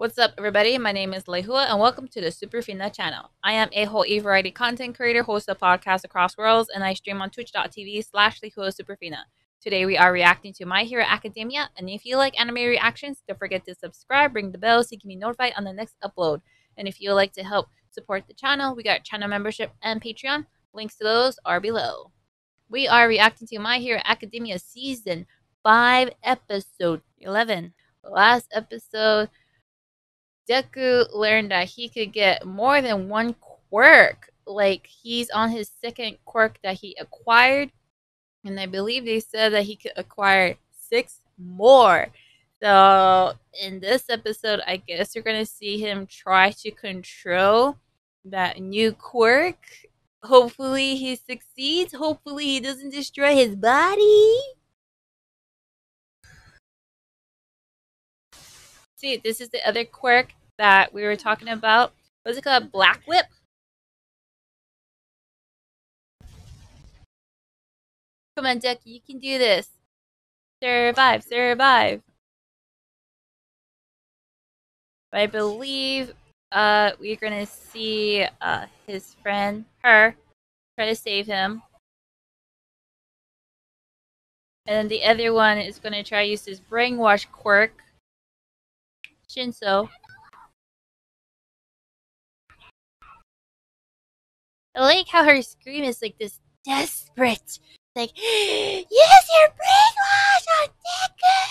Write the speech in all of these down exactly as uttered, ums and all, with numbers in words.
What's up, everybody? My name is Lehua, and welcome to the Superfina channel. I am a whole e variety content creator, host of podcasts across worlds, and I stream on twitch dot t v slash Lehua Superfina. Today, we are reacting to My Hero Academia, and if you like anime reactions, don't forget to subscribe, ring the bell so you can be notified on the next upload. And if you would like to help support the channel, we got channel membership and Patreon. Links to those are below. We are reacting to My Hero Academia Season five, Episode eleven. Last episode, Deku learned that he could get more than one quirk. Like, he's on his second quirk that he acquired. And I believe they said that he could acquire six more. So, in this episode, I guess you're going to see him try to control that new quirk. Hopefully, he succeeds. Hopefully, he doesn't destroy his body. See, this is the other quirk that we were talking about. What's it called? Black Whip? Come on, Deku, you can do this. Survive, survive. But I believe uh, we're going to see uh, his friend, her, try to save him. And then the other one is going to try to use his brainwash quirk. Shinso. I like how her scream is like this desperate. Like, use your brainwash on Deku!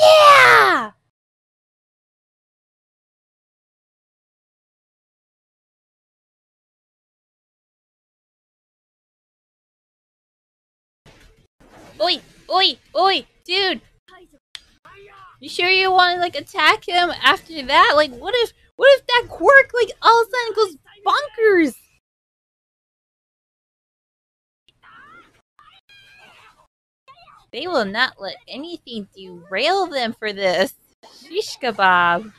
Yeah! Oi, oi, oi, dude! You sure you want to like attack him after that? Like, what if, what if that quirk like all of a sudden goes bonkers? They will not let anything derail them for this. Shish kebab.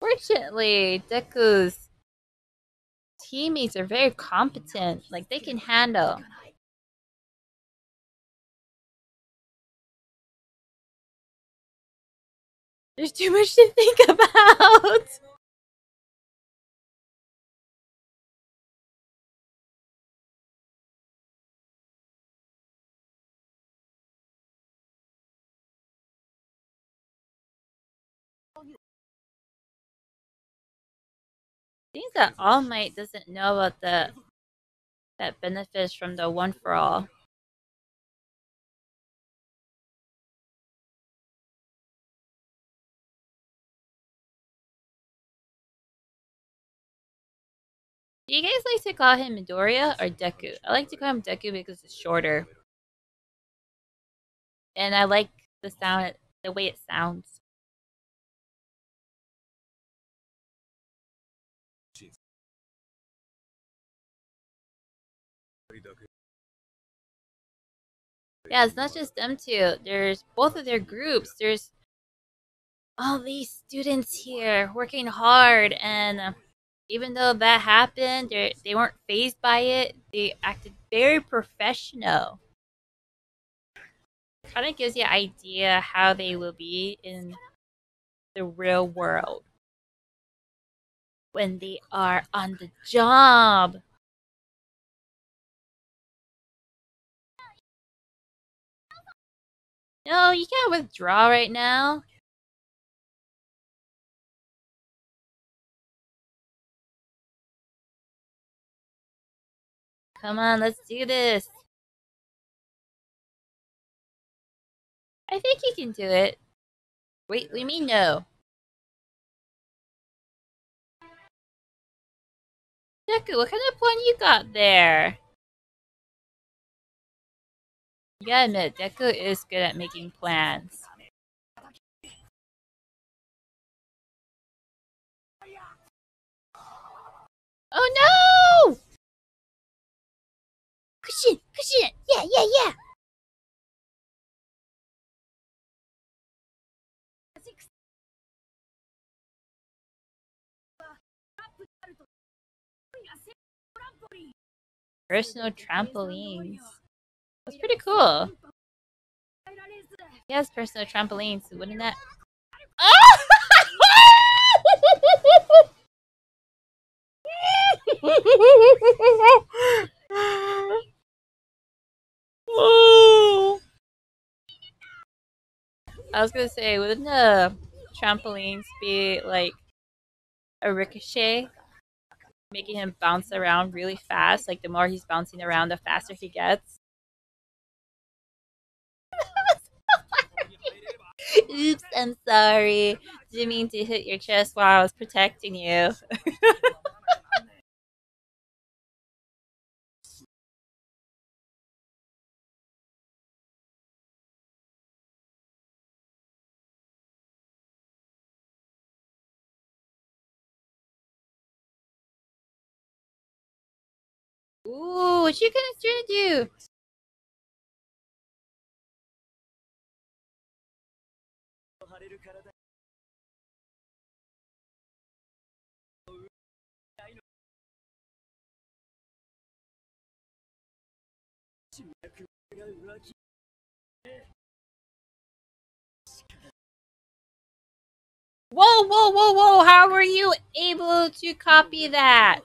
Fortunately, Deku's teammates are very competent. Like, they can handle. There's too much to think about! I think that All Might doesn't know about the that benefits from the One For All. Do you guys like to call him Midoriya or Deku? I like to call him Deku because it's shorter. And I like the sound, the way it sounds. Jeez. Yeah, it's not just them two. There's both of their groups. There's all these students here working hard, and even though that happened, they they weren't fazed by it. They acted very professional. Kind of gives you an idea how they will be in the real world when they are on the job. No, you can't withdraw right now. Come on, let's do this. I think you can do it. Wait, we mean no. Deku, what kind of plan you got there? You gotta admit, Deku is good at making plans. Oh no! Cushion, cushion, yeah, yeah, yeah. personal trampolines. That's pretty cool. He has personal trampolines, wouldn't that? Oh! I was gonna say, wouldn't the trampolines be like a ricochet, making him bounce around really fast? Like the more he's bouncing around, the faster he gets. Oops, I'm sorry. Didn't mean to hit your chest while I was protecting you. Ooh, what you guys trying to do? Whoa, whoa, whoa, whoa! How were you able to copy that?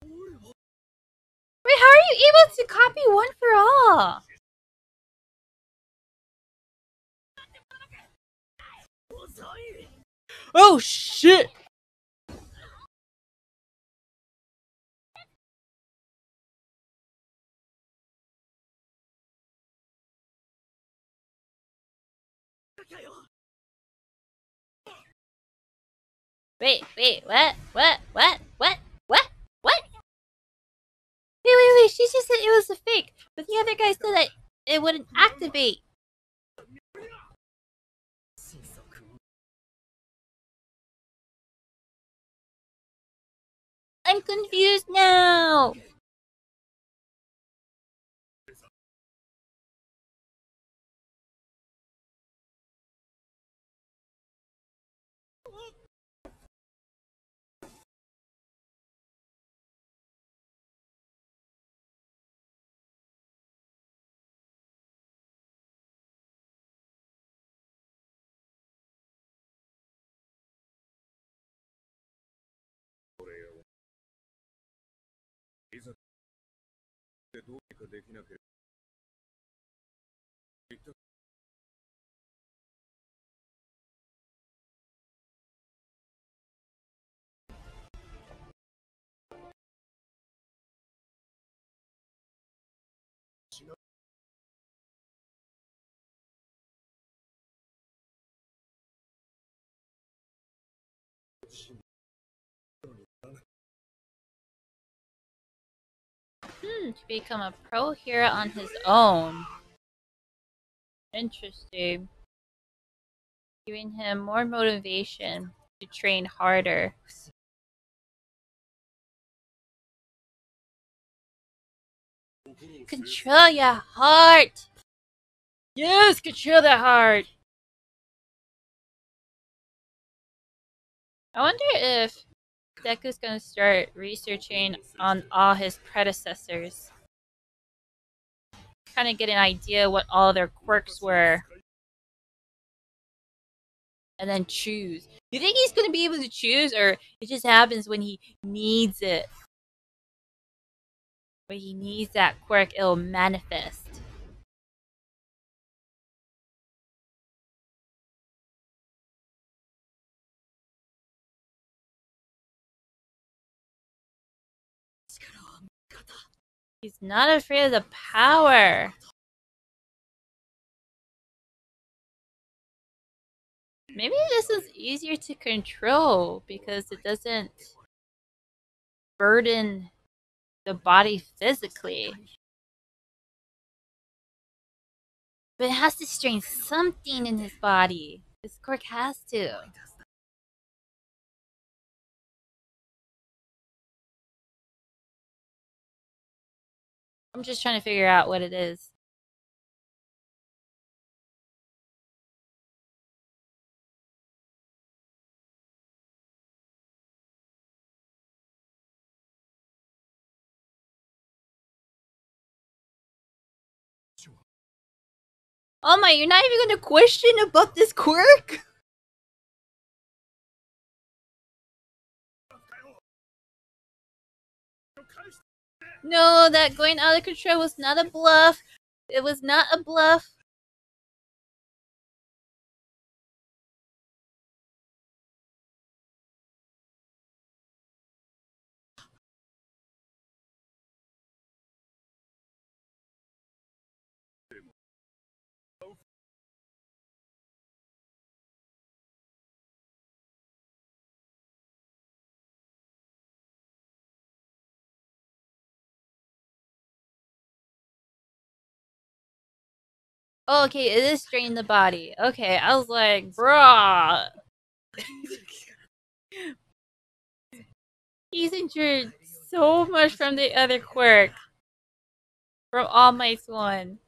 Wait, how are you able to copy One For All? Oh shit! Wait, wait, what? What? What? What? What? What? Wait, wait, wait, she just said it was a fake, but the other guy said that it wouldn't activate. I'm confused now! Hmm, to become a pro hero on his own. Interesting. Giving him more motivation to train harder. Control your heart! Yes, control the heart! I wonder if Deku's gonna start researching on all his predecessors. Kinda get an idea what all their quirks were. And then choose. Do you think he's gonna be able to choose, or it just happens when he needs it? When he needs that quirk, it'll manifest. He's not afraid of the power. Maybe this is easier to control because it doesn't burden the body physically. But it has to strain something in his body. His quirk has to. I'm just trying to figure out what it is. Oh my, you're not even gonna question about this quirk? No, that going out of control was not a bluff. It was not a bluff. Oh, okay, it is straining the body. Okay, I was like, bruh. He's injured so much from the other quirk. From All Might's one.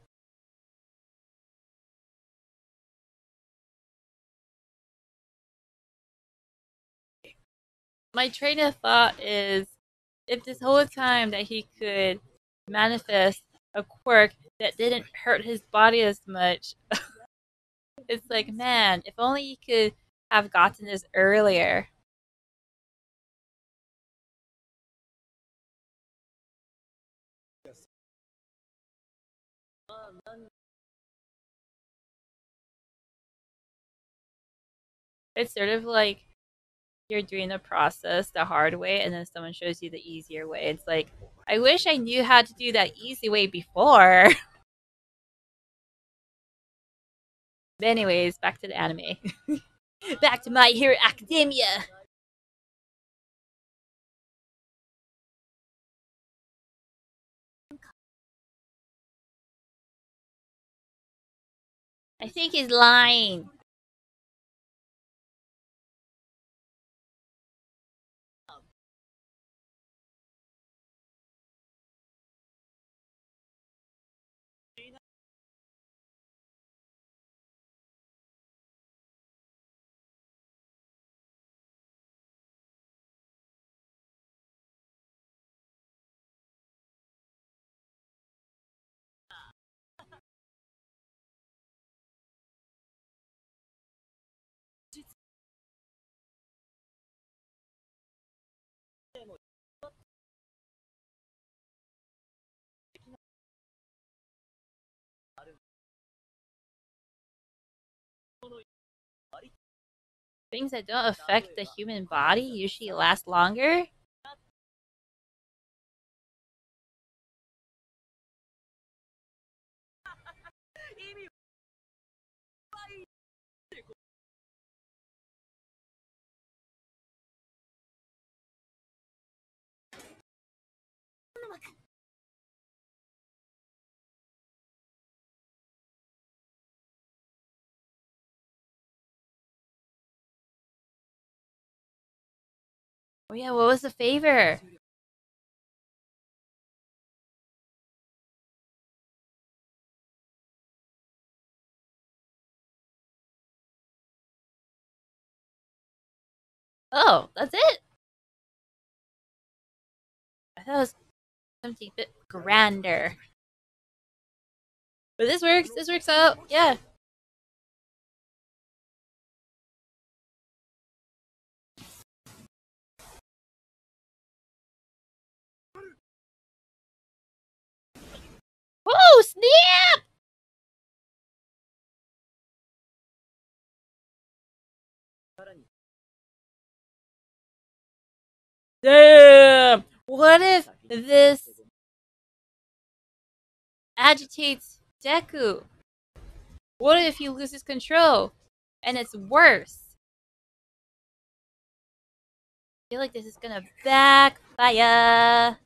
My train of thought is, if this whole time that he could manifest a quirk that didn't hurt his body as much. It's like, man, if only you could have gotten this earlier. Yes. It's sort of like you're doing the process the hard way and then someone shows you the easier way. It's like, I wish I knew how to do that easy way before. But anyways, back to the anime. Back to My Hero Academia! I think he's lying. Things that don't affect the human body usually last longer. Oh yeah, what was the favor? Oh, that's it? I thought it was something a bit grander. But this works, this works out, yeah. Whoa, snap! Damn! What if this agitates Deku? What if he loses control? And it's worse? I feel like this is gonna backfire.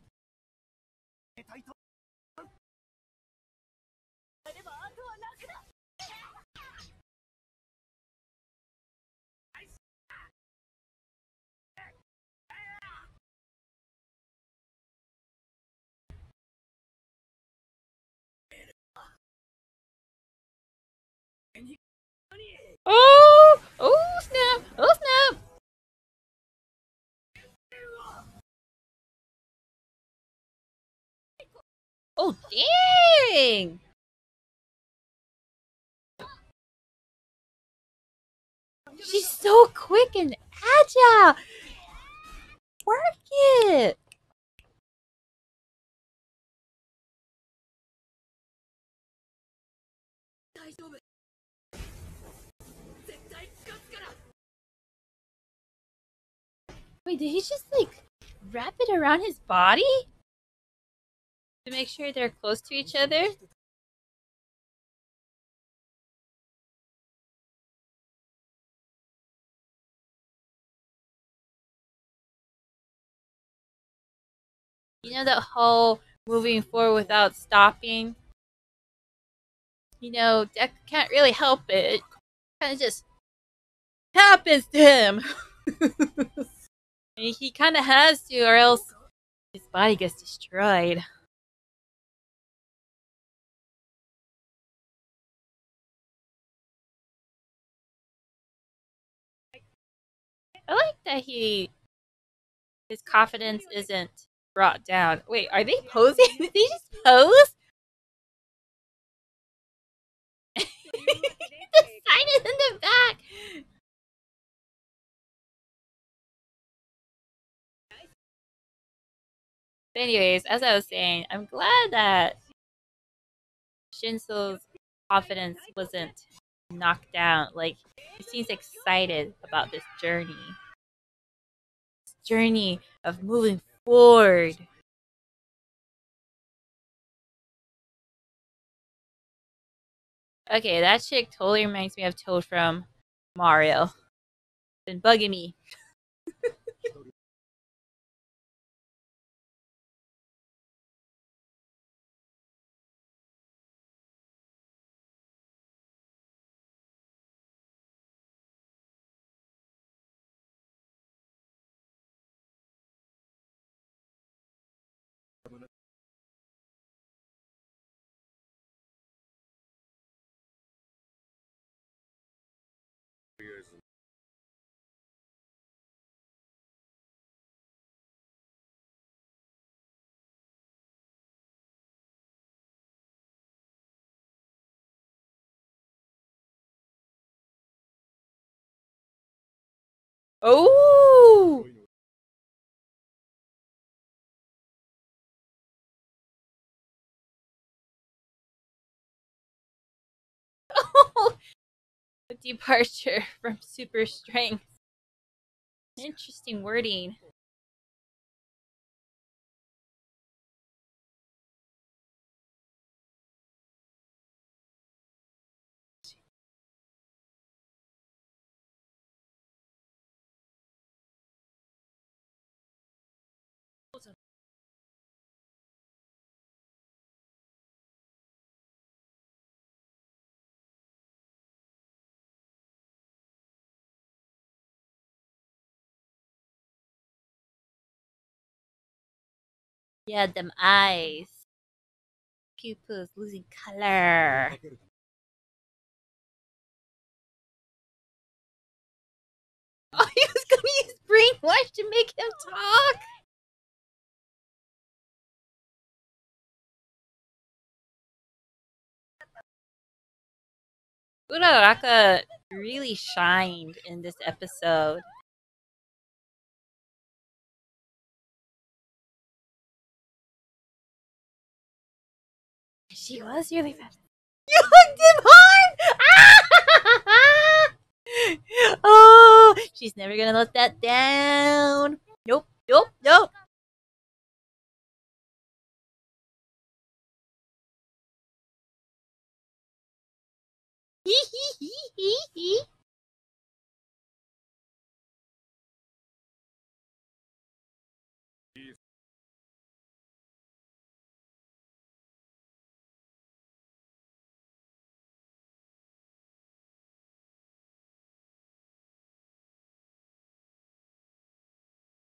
Oh! Oh snap! Oh snap! Oh dang! She's so quick and agile. Work it. Wait, did he just like wrap it around his body? To make sure they're close to each other? You know that whole moving forward without stopping? You know, Deku can't really help it. It kind of just happens to him. He kind of has to, or else his body gets destroyed. I like that he, his confidence isn't brought down. Wait, are they posing? Did they just pose? The sign is in the back! But anyways, as I was saying, I'm glad that Shinso's confidence wasn't knocked down. Like, he seems excited about this journey. This journey of moving forward. Okay, that chick totally reminds me of Toad from Mario. Been bugging me. Oh! Oh! A departure from super strength. Interesting wording. Yeah, them eyes. Pupils losing color. Oh, he was gonna use brainwash to make him talk! Uraraka really shined in this episode. She was really fast. You hooked him hard! Ah! Oh, she's never gonna let that down. Nope, nope, nope. Hee hee hee hee hee.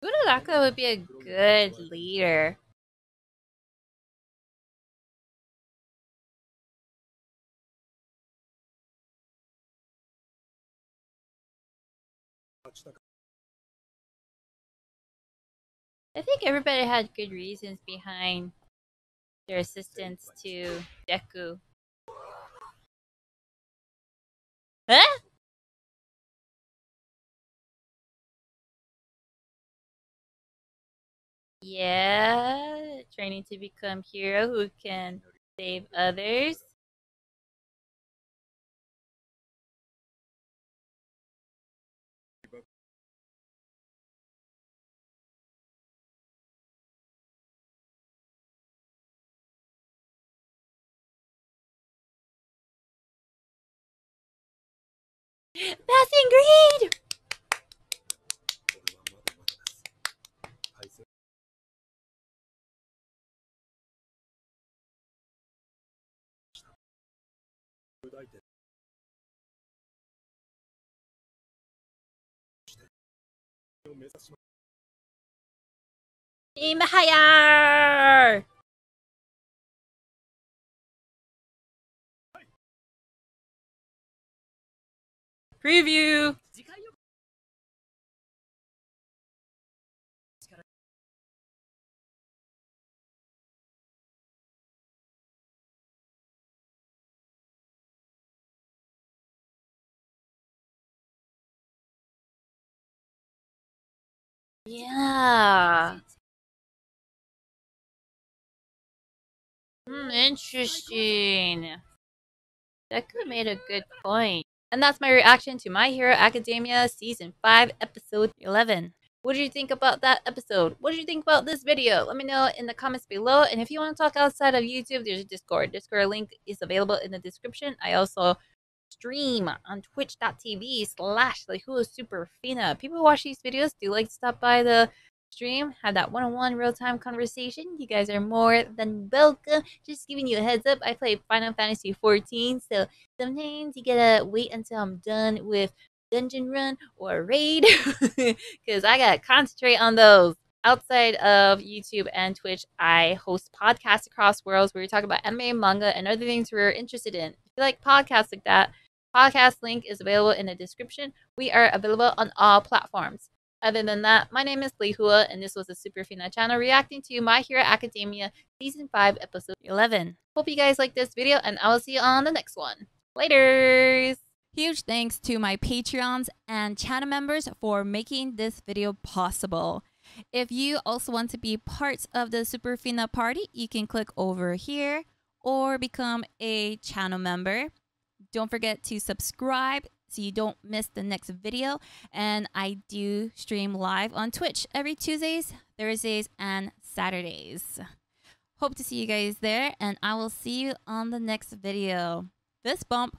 Uraraka would be a good leader. I think everybody had good reasons behind their assistance to Deku. Huh? Yeah, training to become hero who can save others. Passing grade! Team higher! Preview! Yeah. Hmm, interesting. Deku made a good point. And that's my reaction to My Hero Academia Season five, Episode eleven. What did you think about that episode? What did you think about this video? Let me know in the comments below. And if you want to talk outside of YouTube, there's a Discord. Discord link is available in the description. I also stream on twitch dot t v slash Lehua Superfina. People who watch these videos do like to stop by the stream, have that one-on-one real-time conversation. You guys are more than welcome. Just giving you a heads up, I play Final Fantasy fourteen, so sometimes you gotta wait until I'm done with dungeon run or raid because I gotta concentrate on those. Outside of YouTube and Twitch, I host podcasts across worlds where we talk about anime, manga, and other things we're interested in. If you like podcasts like that, podcast link is available in the description. We are available on all platforms. Other than that, my name is Lehua, and this was the Superfina channel reacting to My Hero Academia Season five, Episode eleven. Hope you guys like this video, and I will see you on the next one. Laters! Huge thanks to my Patreons and channel members for making this video possible. If you also want to be part of the Superfina party, you can click over here or become a channel member. Don't forget to subscribe so you don't miss the next video. And I do stream live on Twitch every Tuesdays, Thursdays, and Saturdays. Hope to see you guys there, and I will see you on the next video. Fist bump.